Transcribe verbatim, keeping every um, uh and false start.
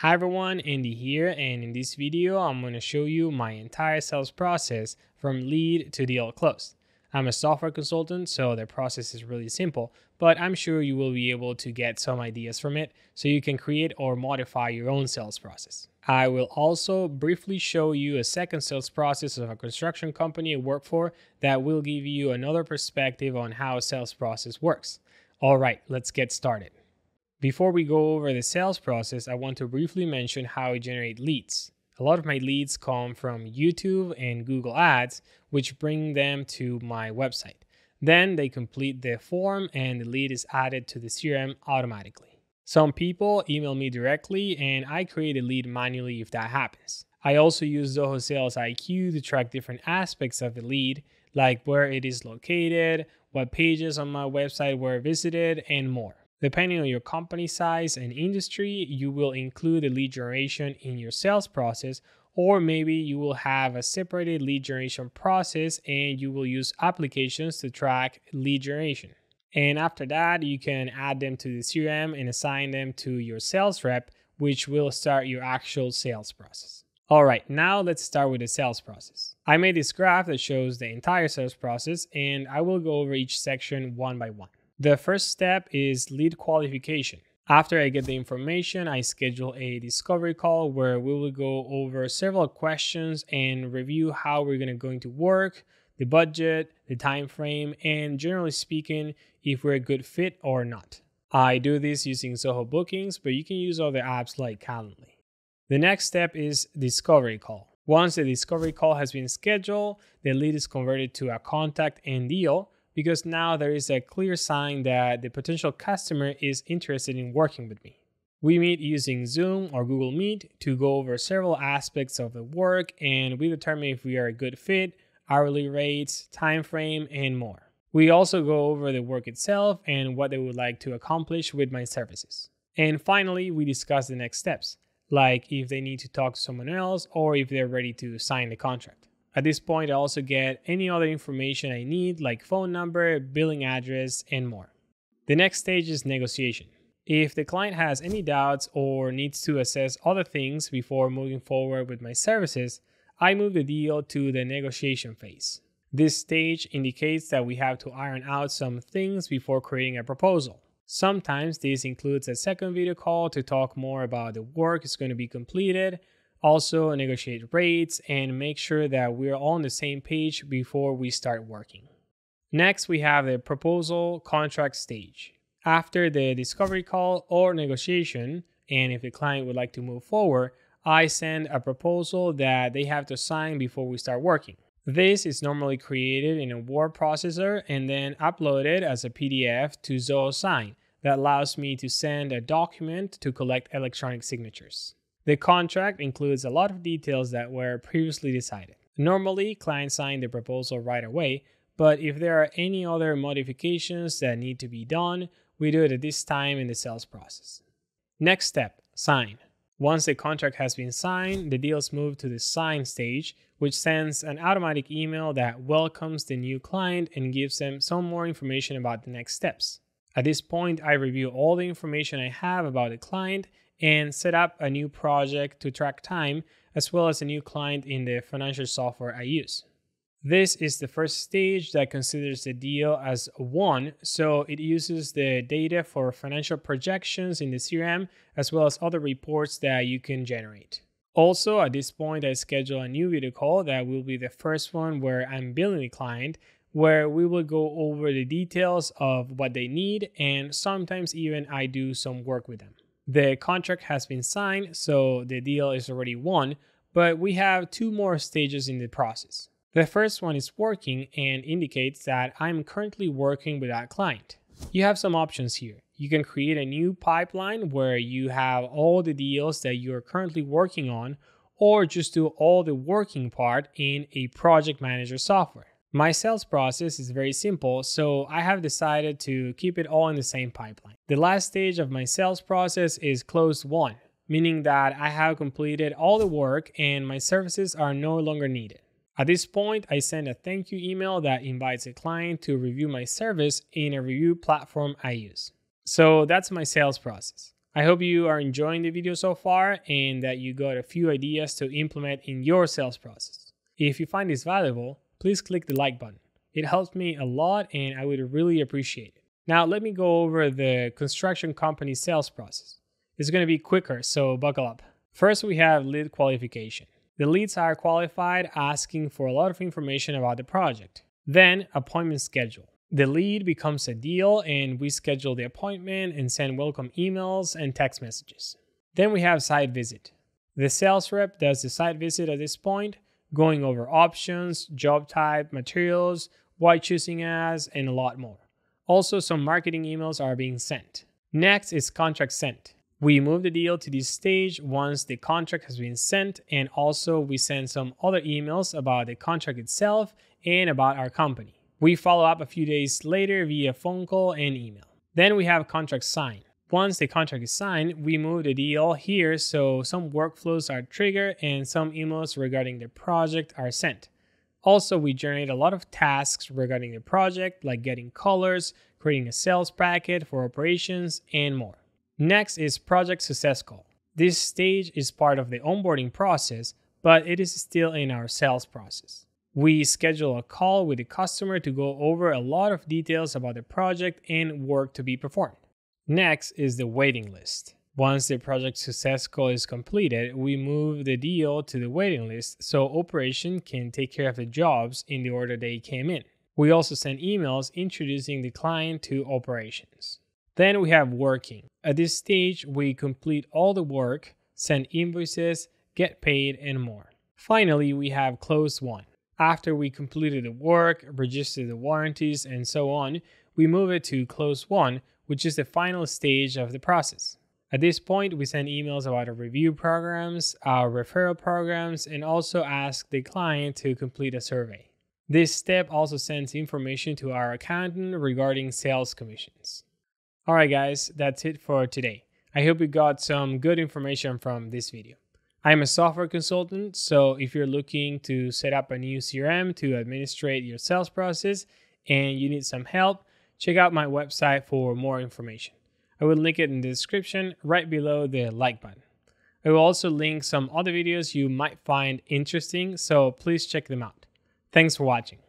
Hi everyone, Andy here, and in this video I'm going to show you my entire sales process from lead to deal closed. I'm a software consultant, so the process is really simple, but I'm sure you will be able to get some ideas from it so you can create or modify your own sales process. I will also briefly show you a second sales process of a construction company I work for that will give you another perspective on how a sales process works. All right, let's get started. Before we go over the sales process, I want to briefly mention how I generate leads. A lot of my leads come from YouTube and Google Ads, which bring them to my website. Then they complete the form and the lead is added to the C R M automatically. Some people email me directly and I create a lead manually if that happens. I also use Zoho SalesIQ to track different aspects of the lead, like where it is located, what pages on my website were visited, and more. Depending on your company size and industry, you will include the lead generation in your sales process, or maybe you will have a separated lead generation process and you will use applications to track lead generation. And after that, you can add them to the C R M and assign them to your sales rep, which will start your actual sales process. All right, now let's start with the sales process. I made this graph that shows the entire sales process, and I will go over each section one by one. The first step is lead qualification. After I get the information, I schedule a discovery call where we will go over several questions and review how we're gonna going to work, the budget, the time frame, and generally speaking, if we're a good fit or not. I do this using Zoho Bookings, but you can use other apps like Calendly. The next step is discovery call. Once the discovery call has been scheduled, the lead is converted to a contact and deal, because now there is a clear sign that the potential customer is interested in working with me. We meet using Zoom or Google Meet to go over several aspects of the work, and we determine if we are a good fit, hourly rates, time frame, and more. We also go over the work itself and what they would like to accomplish with my services. And finally, we discuss the next steps, like if they need to talk to someone else or if they're ready to sign the contract. At this point, I also get any other information I need, like phone number, billing address, and more. The next stage is negotiation. If the client has any doubts or needs to assess other things before moving forward with my services, I move the deal to the negotiation phase. This stage indicates that we have to iron out some things before creating a proposal. Sometimes this includes a second video call to talk more about the work that's going to be completed, also negotiate rates and make sure that we're on the same page before we start working. Next, we have the proposal contract stage. After the discovery call or negotiation, and if the client would like to move forward, I send a proposal that they have to sign before we start working. This is normally created in a word processor and then uploaded as a P D F to Zoho Sign that allows me to send a document to collect electronic signatures. The contract includes a lot of details that were previously decided. Normally, clients sign the proposal right away, but if there are any other modifications that need to be done, we do it at this time in the sales process. Next step, sign. Once the contract has been signed, the deal is moved to the sign stage, which sends an automatic email that welcomes the new client and gives them some more information about the next steps. At this point, I review all the information I have about the client and set up a new project to track time, as well as a new client in the financial software I use. This is the first stage that considers the deal as won, so it uses the data for financial projections in the C R M, as well as other reports that you can generate. Also, at this point, I schedule a new video call that will be the first one where I'm billing the client, where we will go over the details of what they need, and sometimes even I do some work with them. The contract has been signed, so the deal is already won, but we have two more stages in the process. The first one is working and indicates that I'm currently working with that client. You have some options here. You can create a new pipeline where you have all the deals that you're currently working on, or just do all the working part in a project manager software. My sales process is very simple, so I have decided to keep it all in the same pipeline. The last stage of my sales process is closed one, meaning that I have completed all the work and my services are no longer needed. At this point, I send a thank you email that invites a client to review my service in a review platform I use. So that's my sales process. I hope you are enjoying the video so far and that you got a few ideas to implement in your sales process. If you find this valuable, please click the like button. It helps me a lot and I would really appreciate it. Now let me go over the construction company sales process. It's going to be quicker, so buckle up. First, we have lead qualification. The leads are qualified, asking for a lot of information about the project. Then appointment schedule. The lead becomes a deal and we schedule the appointment and send welcome emails and text messages. Then we have site visit. The sales rep does the site visit at this point, going over options, job type, materials, why choosing as, and a lot more. Also, some marketing emails are being sent. Next is contract sent. We move the deal to this stage once the contract has been sent, and also we send some other emails about the contract itself and about our company. We follow up a few days later via phone call and email. Then we have contract sign. Once the contract is signed, we move the deal here, so some workflows are triggered and some emails regarding the project are sent. Also, we generate a lot of tasks regarding the project, like getting colors, creating a sales packet for operations, and more. Next is project success call. This stage is part of the onboarding process, but it is still in our sales process. We schedule a call with the customer to go over a lot of details about the project and work to be performed. Next is the waiting list. Once the project success call is completed, we move the deal to the waiting list so operation can take care of the jobs in the order they came in. We also send emails introducing the client to operations. Then we have working. At this stage, we complete all the work, send invoices, get paid, and more. Finally, we have close one. After we completed the work, registered the warranties, and so on, we move it to close one, which is the final stage of the process. At this point, we send emails about our review programs, our referral programs, and also ask the client to complete a survey. This step also sends information to our accountant regarding sales commissions. All right, guys, that's it for today. I hope you got some good information from this video. I'm a software consultant, so if you're looking to set up a new C R M to administrate your sales process and you need some help, check out my website for more information. I will link it in the description right below the like button. I will also link some other videos you might find interesting, so please check them out. Thanks for watching.